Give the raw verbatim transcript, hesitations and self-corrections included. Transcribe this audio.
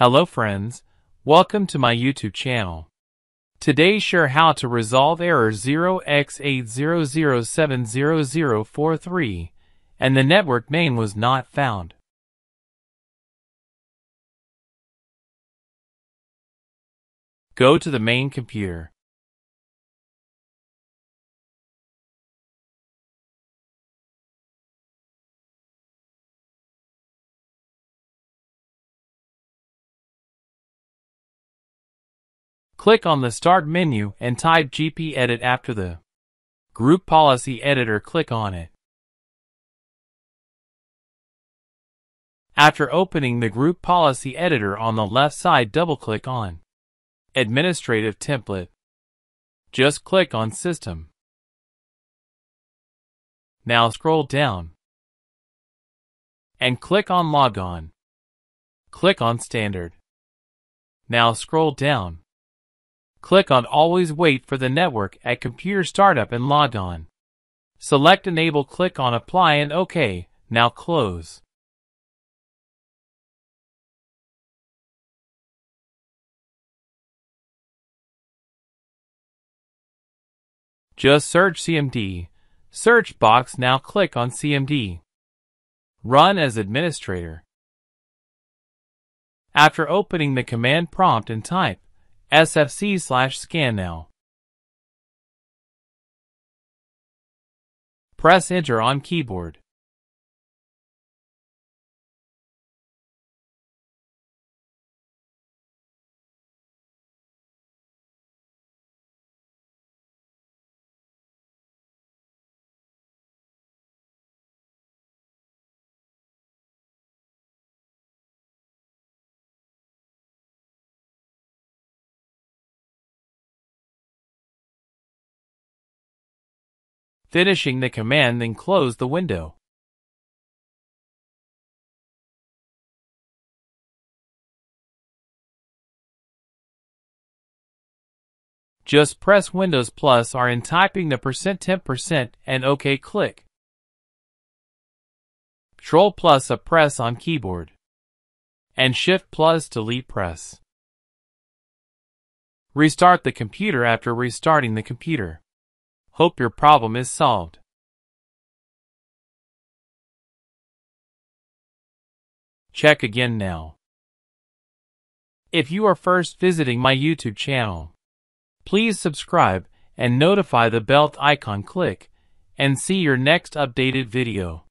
Hello friends, welcome to my YouTube channel. Today share how to resolve error zero x eight zero zero seven zero zero four three and the network name was not found. Go to the main computer. Click on the Start menu and type GPEdit after the Group Policy Editor. Click on it. After opening the Group Policy Editor, on the left side double-click on Administrative Template. Just click on System. Now scroll down and click on Log On. Click on Standard. Now scroll down. Click on Always Wait for the Network at Computer Startup and Log On. Select Enable, click on Apply and OK, now close. Just search C M D, search box, now click on C M D. Run as administrator. After opening the command prompt and type S F C slash scan now. Press Enter on keyboard. Finishing the command, then close the window. Just press Windows plus R in typing the percent ten percent and OK click. Control plus A press on keyboard. And Shift plus delete press. Restart the computer. After restarting the computer, hope your problem is solved. Check again now. If you are first visiting my YouTube channel, please subscribe and notify the bell icon click and see your next updated video.